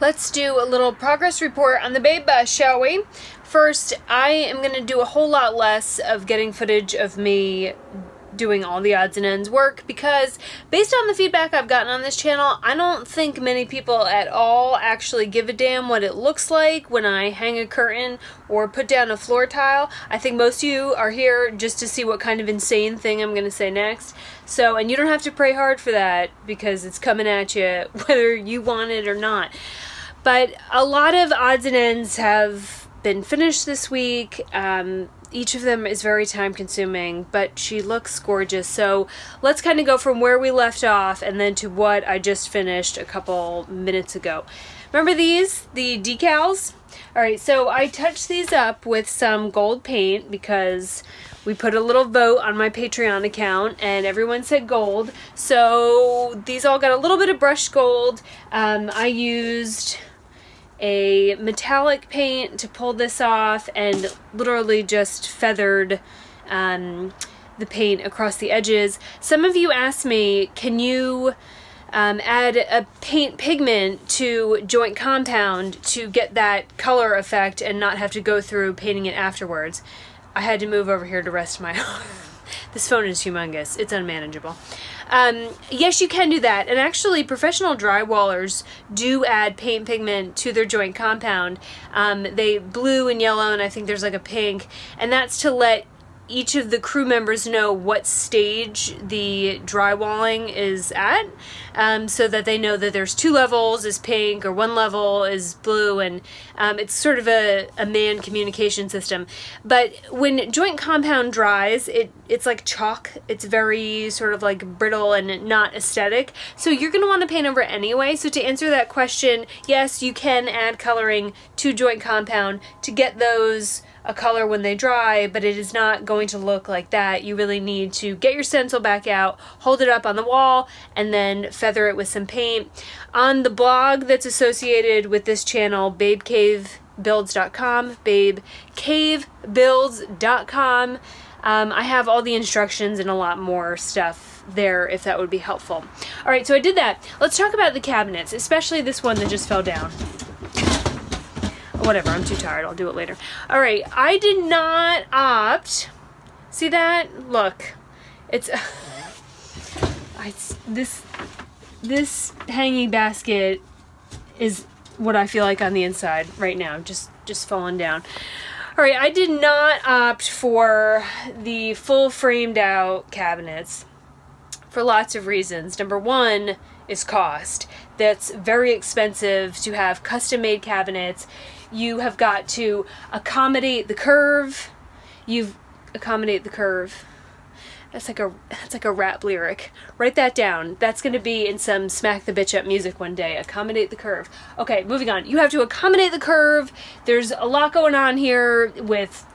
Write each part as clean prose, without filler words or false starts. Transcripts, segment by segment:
Let's do a little progress report on the Babe Bus, shall we? First, I am going to do a whole lot less of getting footage of me doing all the odds and ends work, because based on the feedback I've gotten on this channel, I don't think many people at all actually give a damn what it looks like when I hang a curtain or put down a floor tile. I think most of you are here just to see what kind of insane thing I'm gonna say next. So, and you don't have to pray hard for that, because it's coming at you whether you want it or not. But a lot of odds and ends have been finished this week. Each of them is very time consuming, but she looks gorgeous. So let's kind of go from where we left off and then to what I just finished a couple minutes ago. Remember these, the decals? All right, so I touched these up with some gold paint because we put a little vote on my Patreon account and everyone said gold. So these all got a little bit of brushed gold. I used a metallic paint to pull this off and literally just feathered the paint across the edges. Some of you asked me, can you add a paint pigment to joint compound to get that color effect and not have to go through painting it afterwards? I had to move over here to rest my This phone is humongous. It's unmanageable. Yes, you can do that. And actually, professional drywallers do add paint pigment to their joint compound. They blue and yellow, and I think there's like a pink. And that's to let each of the crew members know what stage the drywalling is at, so that they know that there's two levels is pink or one level is blue, and it's sort of a manned communication system. But when joint compound dries, it's like chalk. It's very sort of like brittle and not aesthetic, so you're going to want to paint over it anyway. So to answer that question, yes, you can add coloring to joint compound to get those a color when they dry, but it is not going to look like that. You really need to get your stencil back out, hold it up on the wall, and then feather it with some paint. On the blog that's associated with this channel, babecavebuilds.com, babecavebuilds.com, I have all the instructions and a lot more stuff there if that would be helpful. All right, so I did that. Let's talk about the cabinets, especially this one that just fell down. Whatever, I'm too tired, I'll do it later. All right, I did not opt. See that? Look, it's this hanging basket is what I feel like on the inside right now, just falling down. All right, I did not opt for the full framed out cabinets for lots of reasons. Number one is cost. That's very expensive to have custom made cabinets. You have got to accommodate the curve. That's like a rap lyric. Write that down. That's going to be in some Smack the Bitch Up music one day. Accommodate the curve. Okay, moving on. You have to accommodate the curve. There's a lot going on here with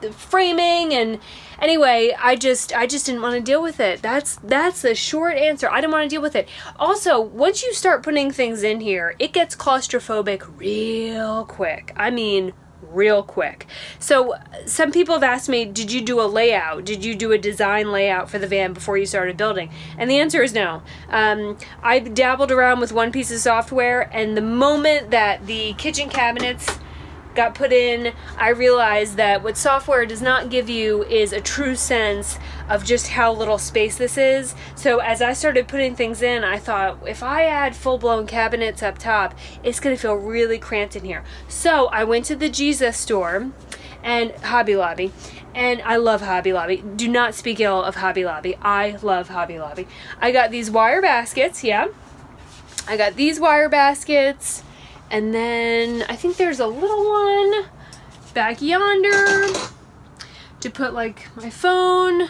the framing, and anyway, I just didn't want to deal with it. That's the short answer. I didn't want to deal with it. Also, once you start putting things in here, it gets claustrophobic real quick. I mean, real quick. So some people have asked me, did you do a layout? Did you do a design layout for the van before you started building? And the answer is no. I dabbled around with one piece of software, and the moment that the kitchen cabinets got put in, I realized that what software does not give you is a true sense of just how little space this is. So as I started putting things in, I thought, if I add full-blown cabinets up top, it's gonna feel really cramped in here. So I went to the Jesus store and Hobby Lobby, and I love Hobby Lobby. Do not speak ill of Hobby Lobby. I love Hobby Lobby. I got these wire baskets, and then I think there's a little one back yonder to put like my phone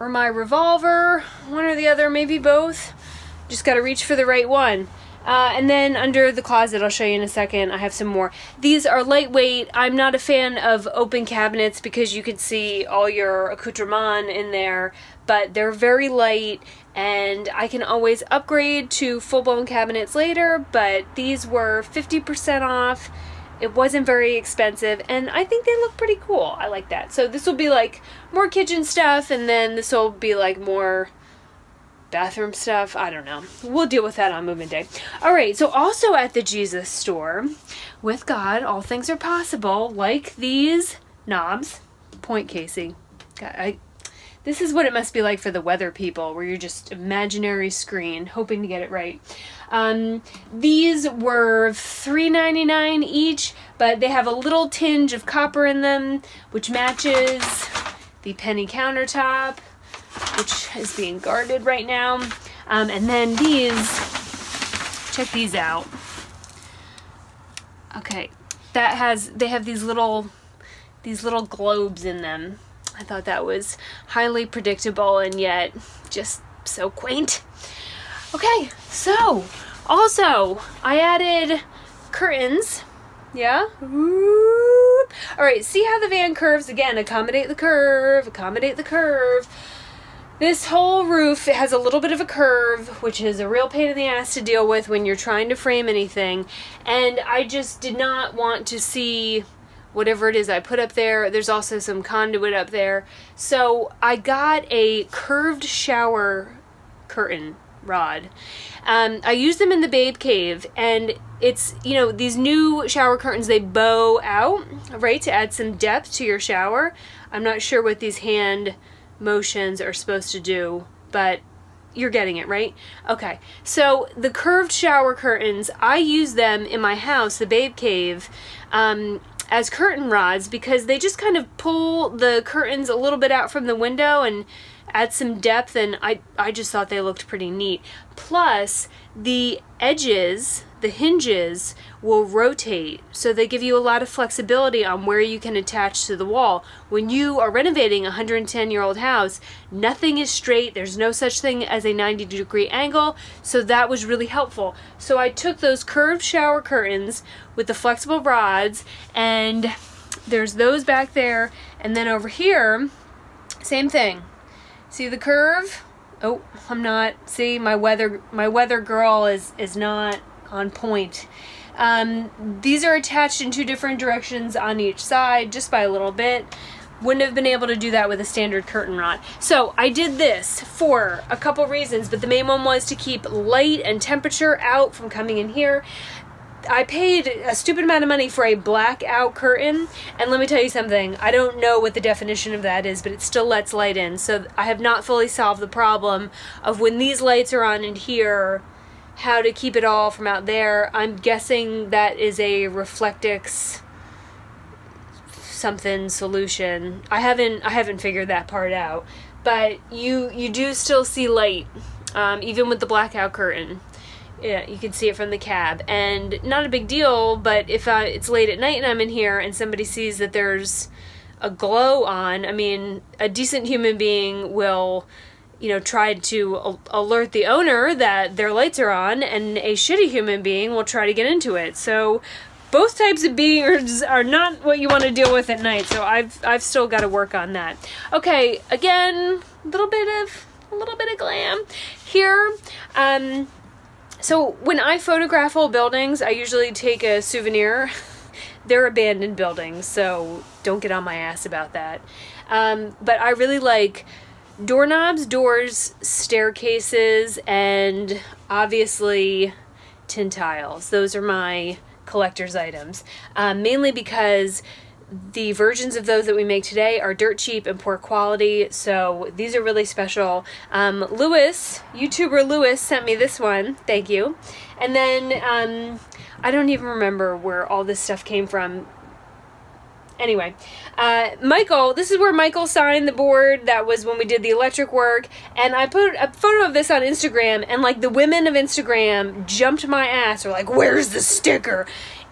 or my revolver, one or the other, maybe both. Just gotta reach for the right one. And then under the closet, I'll show you in a second, I have some more. These are lightweight. I'm not a fan of open cabinets because you can see all your accoutrement in there, but they're very light, and I can always upgrade to full-blown cabinets later, but these were 50% off. It wasn't very expensive, and I think they look pretty cool. I like that. So this will be like more kitchen stuff, and then this will be like more bathroom stuff. I don't know. We'll deal with that on movement day. All right. So also at the Jesus store, with God, all things are possible, like these knobs. Point, Casey. God, this is what it must be like for the weather people, where you're just imaginary screen hoping to get it right. These were $3.99 each, but they have a little tinge of copper in them, which matches the penny countertop, which is being guarded right now. And then these, check these out. Okay, that has, they have these little globes in them. I thought that was highly predictable and yet just so quaint. Okay, so also I added curtains. Yeah. Ooh. All right, see how the van curves again. Accommodate the curve, accommodate the curve. This whole roof, it has a little bit of a curve, which is a real pain in the ass to deal with when you're trying to frame anything. And I just did not want to see whatever it is I put up there. There's also some conduit up there. So I got a curved shower curtain rod. I use them in the Babe Cave, and it's, you know, these new shower curtains, they bow out, right, to add some depth to your shower. I'm not sure what these hand motions are supposed to do, but you're getting it, right? Okay, so the curved shower curtains, I use them in my house, the Babe Cave, as curtain rods, because they just kind of pull the curtains a little bit out from the window and add some depth, and I just thought they looked pretty neat. Plus, the edges, the hinges, will rotate, so they give you a lot of flexibility on where you can attach to the wall. When you are renovating a 110-year-old house, nothing is straight. There's no such thing as a 90-degree angle, so that was really helpful. So I took those curved shower curtains with the flexible rods, and there's those back there, and then over here, same thing. See the curve? Oh, I'm not. See, my weather girl is not on point. These are attached in two different directions on each side, just by a little bit. Wouldn't have been able to do that with a standard curtain rod. So I did this for a couple reasons, but the main one was to keep light and temperature out from coming in here. I paid a stupid amount of money for a blackout curtain, and let me tell you something, I don't know what the definition of that is, but it still lets light in, so I have not fully solved the problem of when these lights are on in here, how to keep it all from out there. I'm guessing that is a Reflectix something solution. I haven't figured that part out, but you do still see light, even with the blackout curtain. Yeah, you can see it from the cab, and not a big deal, but if it's late at night and I'm in here and somebody sees that there's a glow on, I mean, a decent human being will, you know, try to alert the owner that their lights are on, and a shitty human being will try to get into it. So both types of beings are not what you want to deal with at night, so I've still got to work on that. Okay, again, a little bit of glam here. So when I photograph whole buildings, I usually take a souvenir. They're abandoned buildings, so don't get on my ass about that. But I really like doorknobs, doors, staircases, and obviously tin tiles. Those are my collector's items, mainly because the versions of those that we make today are dirt cheap and poor quality, so these are really special. Lewis, YouTuber Lewis, sent me this one. Thank you. And then I don't even remember where all this stuff came from. Anyway, Michael, this is where Michael signed the board. That was when we did the electric work. And I put a photo of this on Instagram, and like the women of Instagram jumped my ass. They're like, where's the sticker?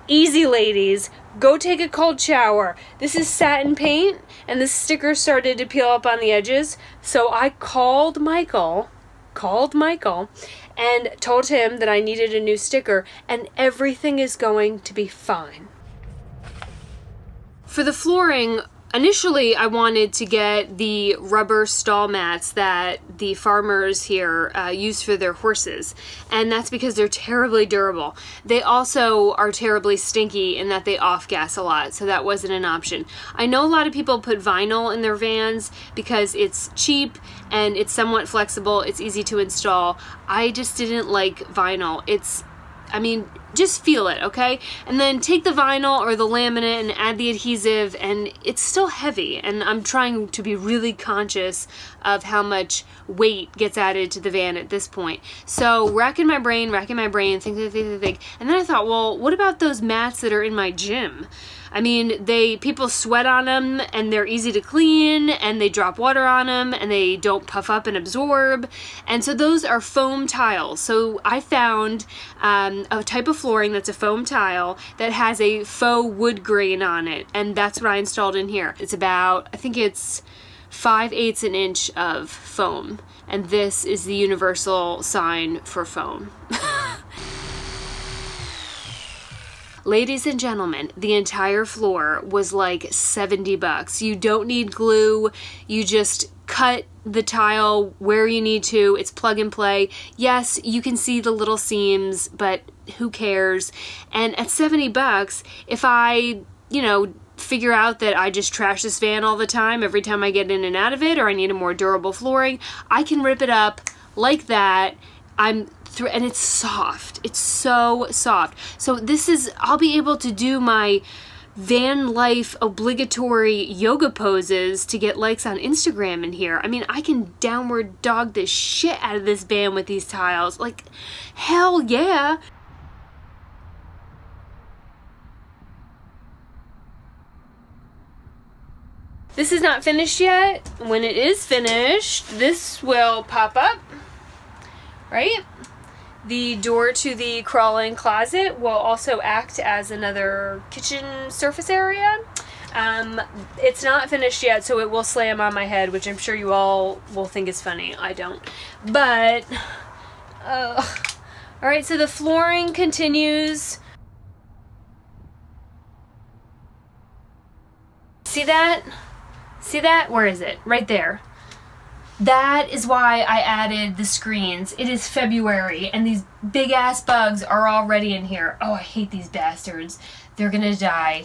Easy, ladies. Go take a cold shower. This is satin paint, and the sticker started to peel up on the edges. So I called Michael, and told him that I needed a new sticker, and everything is going to be fine. For the flooring, Initially, I wanted to get the rubber stall mats that the farmers here use for their horses, and that's because they're terribly durable. They also are terribly stinky in that they off-gas a lot, so that wasn't an option. I know a lot of people put vinyl in their vans because it's cheap and it's somewhat flexible, it's easy to install. I just didn't like vinyl. It's, I mean, just feel it, okay? And then take the vinyl or the laminate and add the adhesive, and it's still heavy, and I'm trying to be really conscious of how much weight gets added to the van at this point. So racking my brain, think. And then I thought, well, what about those mats that are in my gym? I mean, people sweat on them, and they're easy to clean, and they drop water on them, and they don't puff up and absorb. And so those are foam tiles. So I found a type of flooring that's a foam tile that has a faux wood grain on it, and that's what I installed in here. It's about, I think it's 5/8 an inch of foam, and this is the universal sign for foam. Ladies and gentlemen, the entire floor was like $70. You don't need glue, you just cut the tile where you need to, it's plug and play. Yes, you can see the little seams, but who cares? And at $70, if I, you know, figure out that I just trash this van all the time, every time I get in and out of it, or I need a more durable flooring, I can rip it up like that. And it's soft. It's so soft. So this is, I'll be able to do my van life obligatory yoga poses to get likes on Instagram in here. I mean, I can downward dog the shit out of this van with these tiles. Like, hell yeah. This is not finished yet. When it is finished, this will pop up, right? The door to the crawl-in closet will also act as another kitchen surface area. It's not finished yet, so it will slam on my head, which I'm sure you all will think is funny. I don't. But, all right, so the flooring continues. See that? See that? Where is it? Right there. That is why I added the screens. It is February, and these big ass bugs are already in here. Oh, I hate these bastards. They're gonna die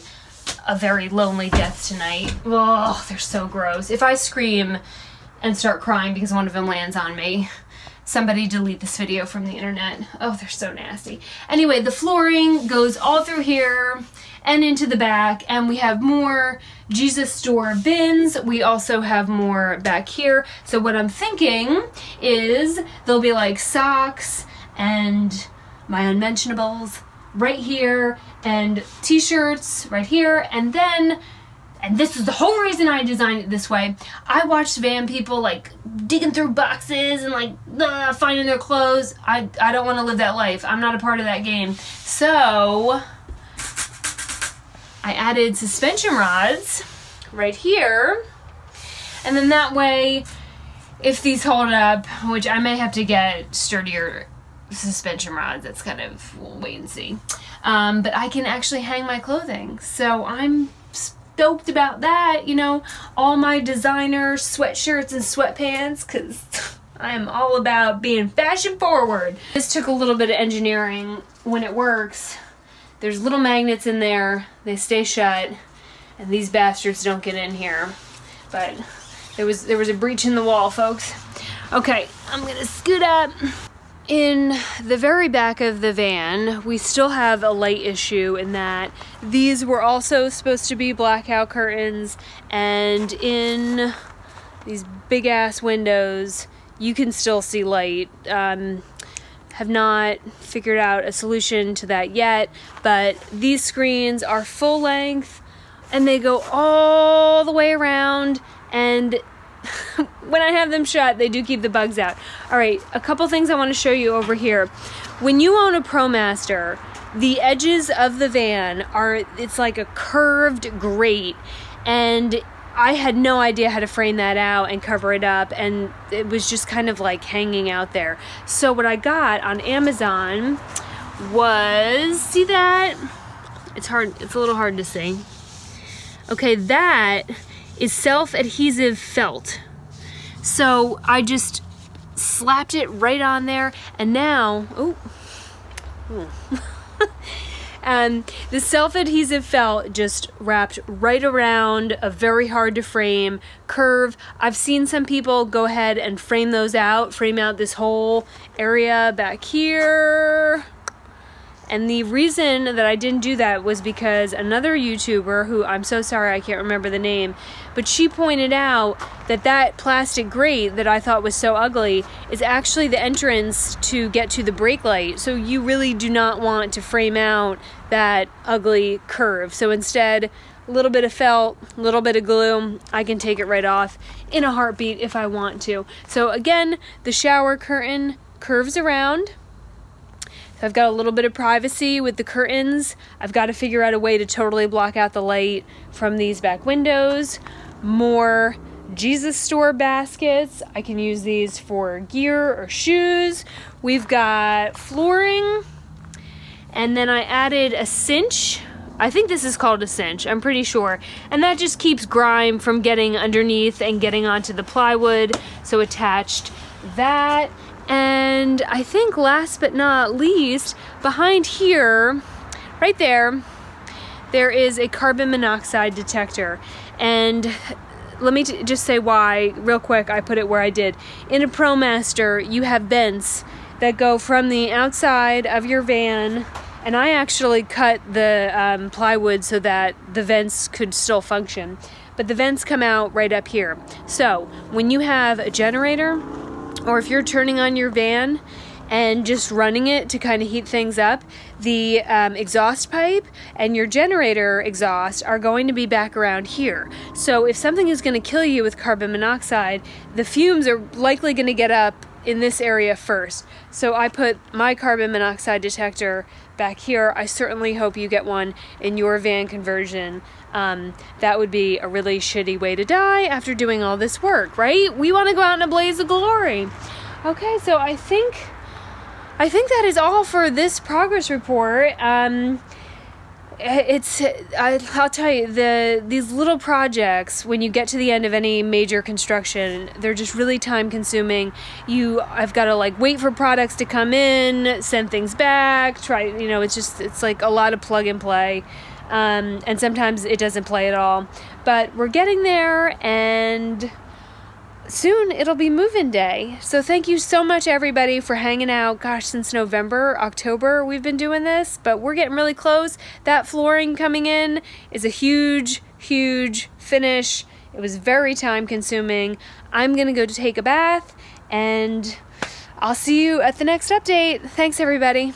a very lonely death tonight. Oh, they're so gross. If I scream and start crying because one of them lands on me, somebody delete this video from the internet. Oh, they're so nasty. Anyway, the flooring goes all through here and into the back, and we have more Jesus Store bins. We also have more back here. So what I'm thinking is there'll be like socks and my unmentionables right here, and t-shirts right here, and then, and this is the whole reason I designed it this way, I watched van people like digging through boxes and like finding their clothes. I don't want to live that life. I'm not a part of that game. So I added suspension rods right here, and then that way, if these hold up, which I may have to get sturdier suspension rods, that's kind of, we'll wait and see, but I can actually hang my clothing, so I'm stoked about that, you know, all my designer sweatshirts and sweatpants, because I am all about being fashion forward. This took a little bit of engineering. When it works, there's little magnets in there, they stay shut, and these bastards don't get in here. But there was a breach in the wall, folks. Okay, I'm gonna scoot up. In the very back of the van, we still have a light issue in that these were also supposed to be blackout curtains, and in these big ass windows, you can still see light. Have not figured out a solution to that yet, but these screens are full length and they go all the way around, and when I have them shut, they do keep the bugs out. All right, a couple things I want to show you over here. When you own a ProMaster, the edges of the van are, it's like a curved grate, and I had no idea how to frame that out and cover it up, and it was just kind of like hanging out there. So what I got on Amazon was, see that? It's hard, it's a little hard to see. Okay, that is self-adhesive felt. So I just slapped it right on there, and now, the self-adhesive felt just wrapped right around a very hard to frame curve. I've seen some people go ahead and frame those out, frame out this whole area back here. And the reason that I didn't do that was because another YouTuber, who I'm so sorry I can't remember the name, but she pointed out that that plastic grate that I thought was so ugly is actually the entrance to get to the brake light. So you really do not want to frame out that ugly curve. So instead, a little bit of felt, a little bit of glue, I can take it right off in a heartbeat if I want to. So again, the shower curtain curves around. I've got a little bit of privacy with the curtains. I've got to figure out a way to totally block out the light from these back windows. More Jesus store baskets. I can use these for gear or shoes. We've got flooring. And then I added a cinch. I think this is called a cinch, I'm pretty sure. And that just keeps grime from getting underneath and getting onto the plywood. So attached that. And I think last but not least, behind here, right there, there is a carbon monoxide detector. And let me just say why, real quick, I put it where I did. In a ProMaster, you have vents that go from the outside of your van, and I actually cut the plywood so that the vents could still function. But the vents come out right up here. So when you have a generator, or if you're turning on your van and just running it to kind of heat things up, the exhaust pipe and your generator exhaust are going to be back around here. So if something is going to kill you with carbon monoxide, the fumes are likely going to get up in this area first. So I put my carbon monoxide detector back here. I certainly hope you get one in your van conversion. That would be a really shitty way to die after doing all this work, right? We want to go out in a blaze of glory. Okay, so I think that is all for this progress report. I'll tell you, these little projects, when you get to the end of any major construction, they're just really time consuming. I've got to like wait for products to come in, send things back, try, you know, it's like a lot of plug and play. And sometimes it doesn't play at all, but we're getting there, and soon it'll be move-in day. So thank you so much, everybody, for hanging out. Gosh, since November, October, we've been doing this, but we're getting really close. That flooring coming in is a huge, huge finish. It was very time consuming. I'm gonna go to take a bath, and I'll see you at the next update. Thanks, everybody.